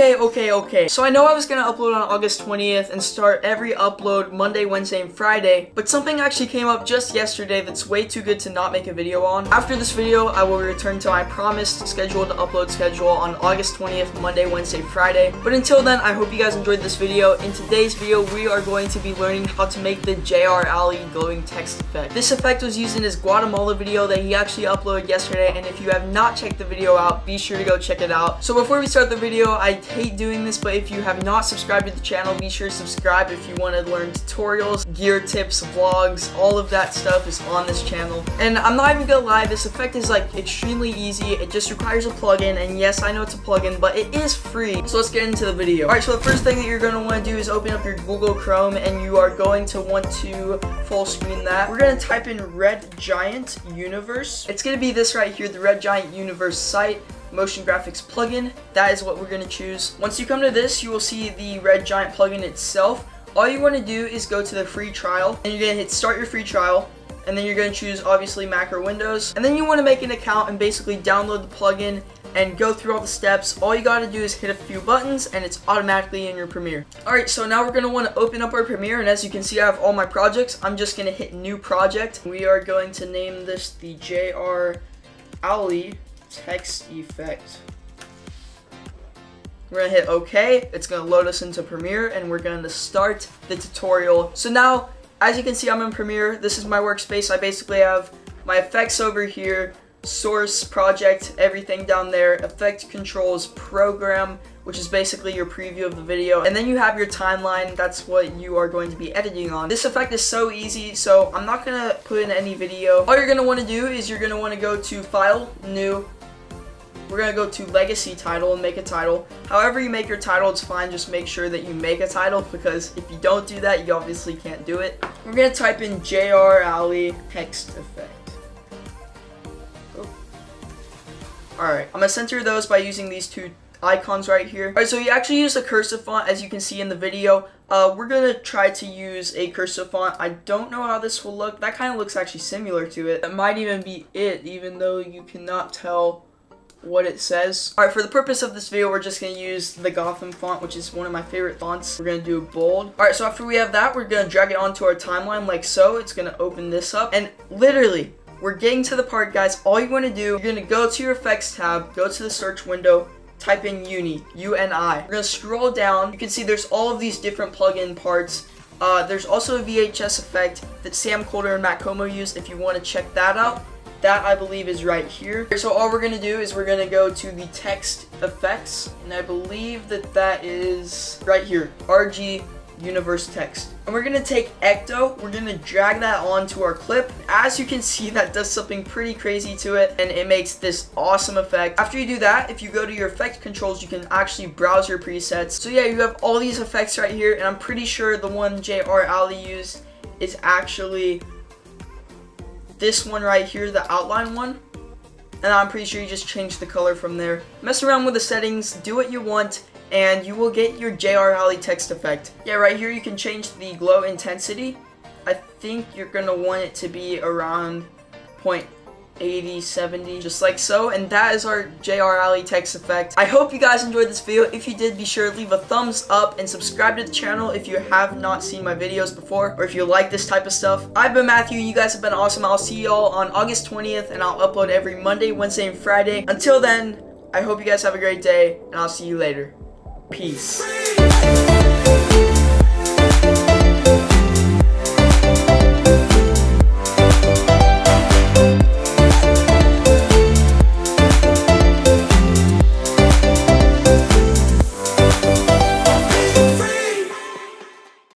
Okay. So I know I was gonna upload on August 20th and start every upload Monday, Wednesday, and Friday, but something actually came up just yesterday that's way too good to not make a video on. After this video, I will return to my promised scheduled upload schedule on August 20th, Monday, Wednesday, Friday. But until then, I hope you guys enjoyed this video. In today's video, we are going to be learning how to make the JR Alley glowing text effect. This effect was used in his Guatemala video that he actually uploaded yesterday, and if you have not checked the video out, be sure to go check it out. So before we start the video, I hate doing this, but if you have not subscribed to the channel, be sure to subscribe if you want to learn tutorials, gear tips, vlogs, all of that stuff is on this channel. And I'm not even gonna lie, this effect is like extremely easy. It just requires a plugin, and yes, I know it's a plugin, but it is free. So let's get into the video. Alright, so the first thing that you're gonna want to do is open up your Google Chrome, and you are going to want to full screen that. We're gonna type in Red Giant Universe. It's gonna be this right here, the Red Giant Universe site. Motion graphics plugin, that is what we're going to choose. Once you come to this, you will see the Red Giant plugin itself. All you want to do is go to the free trial, and you're going to hit start your free trial, and then you're going to choose obviously Mac or Windows, and then you want to make an account and basically download the plugin and go through all the steps. All you gotta do is hit a few buttons and it's automatically in your Premiere. Alright, so now we're gonna wanna open up our Premiere, and as you can see, I have all my projects. I'm just gonna hit new project. We are going to name this the JR Alley text effect. We're gonna hit OK. It's gonna load us into Premiere, and we're gonna start the tutorial. So now, as you can see, I'm in Premiere. This is my workspace. I basically have my effects over here, source, project, everything down there, effect controls, program, which is basically your preview of the video, and then you have your timeline. That's what you are going to be editing on. This effect is so easy, so I'm not gonna put in any video. All you're gonna want to do is you're gonna want to go to File, New. We're gonna go to Legacy Title and make a title. However you make your title, it's fine. Just make sure that you make a title, because if you don't do that, you obviously can't do it. We're gonna type in JR Alley text effect. Alright, I'm gonna center those by using these two icons right here. Alright, so you actually use a cursive font, as you can see in the video. We're gonna try to use a cursive font. I don't know how this will look. That kind of looks actually similar to it. That might even be it, even though you cannot tell what it says. Alright, for the purpose of this video, we're just gonna use the Gotham font, which is one of my favorite fonts. We're gonna do bold. Alright, so after we have that, we're gonna drag it onto our timeline like so. It's gonna open this up, and literally, we're getting to the part, guys. All you want to do, you're going to go to your effects tab, go to the search window, type in Uni, U-N-I. We're going to scroll down. You can see there's all of these different plugin parts. There's also a VHS effect that Sam Colder and Matt Como used if you want to check that out. That, I believe, is right here. So all we're going to do is we're going to go to the text effects, and I believe that that is right here, RG Universe Text. And we're gonna take Ecto, we're gonna drag that onto our clip. As you can see, that does something pretty crazy to it, and it makes this awesome effect. After you do that, if you go to your effect controls, you can actually browse your presets. So yeah, you have all these effects right here, and I'm pretty sure the one JR Alley used is actually this one right here, the outline one. And I'm pretty sure you just change the color from there. Mess around with the settings, do what you want, and you will get your JR Alley text effect. Yeah, right here you can change the glow intensity. I think you're gonna want it to be around 0.80, 70, just like so. And that is our JR Alley text effect. I hope you guys enjoyed this video. If you did, be sure to leave a thumbs up and subscribe to the channel if you have not seen my videos before, or if you like this type of stuff. I've been Matthew. You guys have been awesome. I'll see y'all on August 20th, and I'll upload every Monday, Wednesday, and Friday. Until then, I hope you guys have a great day, and I'll see you later. Peace.